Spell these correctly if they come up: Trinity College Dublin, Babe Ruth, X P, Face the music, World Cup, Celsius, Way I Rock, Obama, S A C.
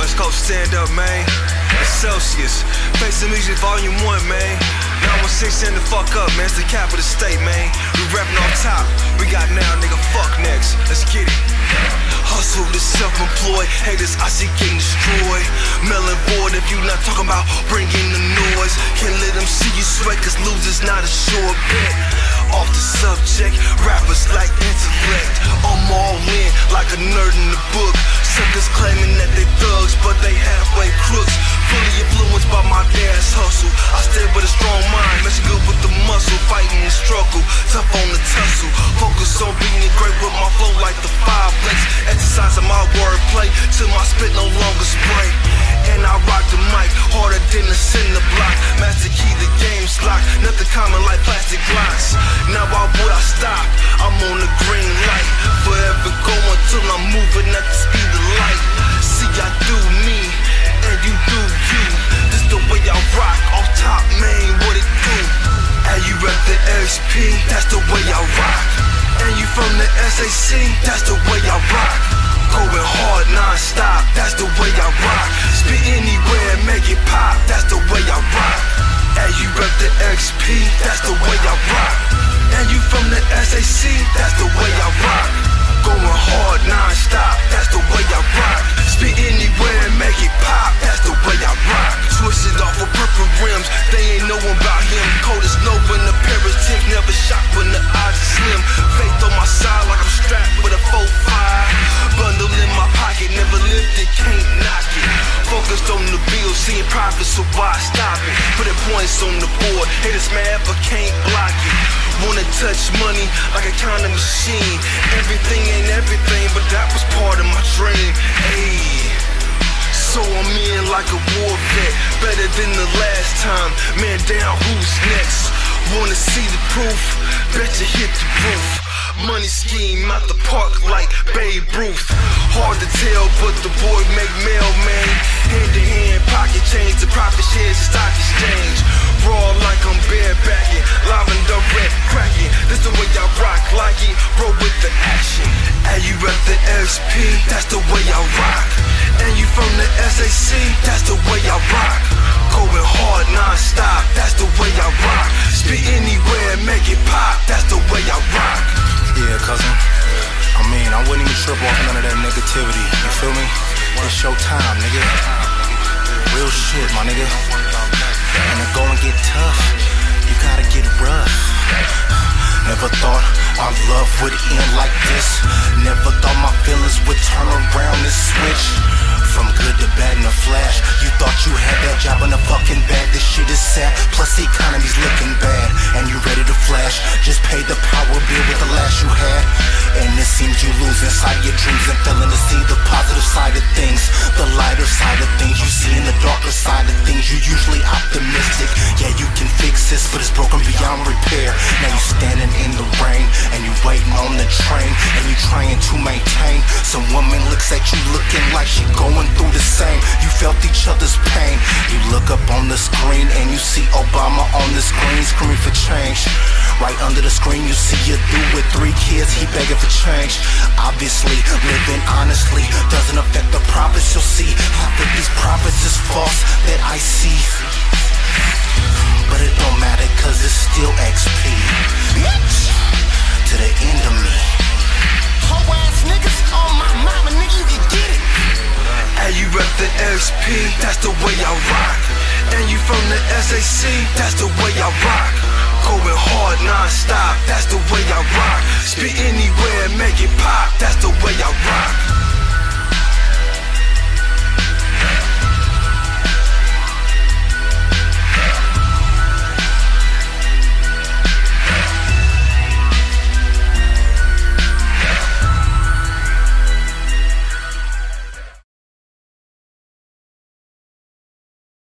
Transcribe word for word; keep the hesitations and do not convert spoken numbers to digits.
West Coast, stand up, man. It's Celsius, Face of Music, Volume one, man. nine one six, stand the fuck up, man. It's the capital state, man. We rapping on top. We got now, nigga. Fuck next. Let's get it. Hustle to self-employed. Haters, I see getting destroyed. Melon board if you not talking about bringing the noise. Can't let them see you sweat, cause losers not a sure bet. Off the subject, rappers like intellect. I'm all in, like a nerd in the book. Suckers claiming that they thugs, but they halfway crooks. Fully influenced by my dad's hustle. I stay with a strong mind, messing good with the muscle. Fighting the struggle, tough on the tussle. Focus on being great with my flow like the five legs. Exercising my wordplay till my spit no longer spray. And I rock the mic harder than the cinder block. Master key, the game's locked. Nothing common like plastic glass. Now why would I stop? I'm on the green light. Forever going till I'm moving at the speed of light. See, I do me, and you do you. This the way I rock, off top, man, what it do? And you rep the X P, that's the way I rock. And you from the S A C, that's the way I rock. Going hard, non-stop, that's the way I rock. Spit anywhere and make it pop, that's the way I rock. And you rep the X P, that's the way I rock. And you from the S A C, that's the way I rock. Going hard, non-stop, that's the way I rock. Spit anywhere and make it pop, that's the way I rock. Twist it off with purple rims, they ain't know about him. Cold as snow when the Paris tent, never shot when the odds are slim. Faith on my side like I'm strapped with a four five. Bundle in my pocket, never lived it, can't knock it. Focused on the bill, seeing profits, so why stop it? Putting points on the board, haters mad but can't block it. Wanna touch money like a kind of machine. Everything ain't everything, but that was part of my dream. Ayy, so I'm in like a war vet, better than the last time. Man down, who's next? Wanna see the proof? Bet you hit the roof. Money scheme out the park like Babe Ruth. Hard to tell, but the boy make mailman. Hand to hand, pocket change, the profit shares, the stock exchange. Raw like I'm barebacking, live and direct cracking. This the way I rock, like it, roll with the action. And you rep the X P, that's the way I rock. And you from the S A C, that's the way I rock. Going hard, non-stop, that's the way I rock. Spit anywhere and make it pop, that's the way I rock. Yeah, cousin, I mean, I wouldn't even trip off none of that negativity, you feel me? It's showtime, nigga. Real shit, my nigga. And it go and get tough, you gotta get rough. Never thought our love would end like this. Never thought my feelings would turn around and switch. From good to bad in a flash. You thought you had that job in a fucking bag. This shit is sad, plus the economy's looking bad. And you ready to flash. Just paid the power bill with the last you had. And it seems you lose inside your dreams and failing to see the positive side of things. The lighter side of things you see in the darker side of things. You're usually optimistic. Yeah, you can fix this, but it's broken beyond repair. Now you're standing in the rain and you're waiting on the train. And you're trying to maintain. Some woman looks at you looking like she going through the same. You felt each other's pain. You look up on the screen and you see Obama on the screen screaming for change. Right under the screen you see a dude with three kids, he begging for change. Obviously, living honestly doesn't affect the profits. You'll see half of these profits is false that I see. But it don't matter cause it's still X P. Bitch, to the end of me. Whole ass niggas on my mama, nigga, you can get it. And you rep the X P, that's the way I rock. And you from the S A C, that's the way I rock. Going hard, non-stop, that's the way I rock. Spit anywhere and make it pop, that's the way I rock.